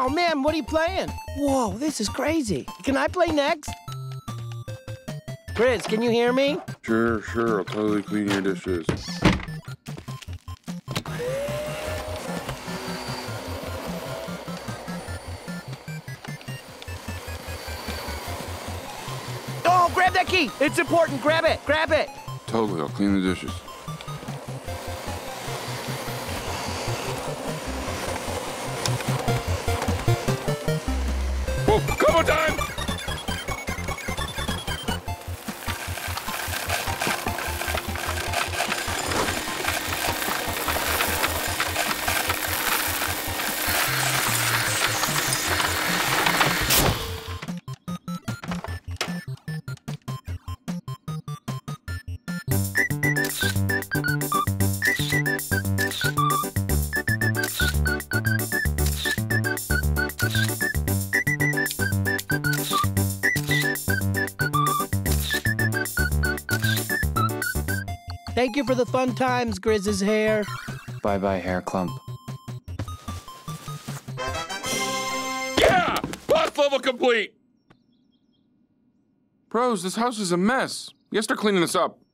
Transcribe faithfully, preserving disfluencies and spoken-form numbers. Oh, man, what are you playing? Whoa, this is crazy. Can I play next? Grizz, can you hear me? Sure, sure. I'll totally clean your dishes. Oh, grab that key. It's important. Grab it. Grab it. Totally. I'll clean the dishes. Whoa, combo time! Thank you for the fun times, Grizz's hair. Bye-bye, hair clump. Yeah! Boss level complete! Bros, this house is a mess. We have to start cleaning this up.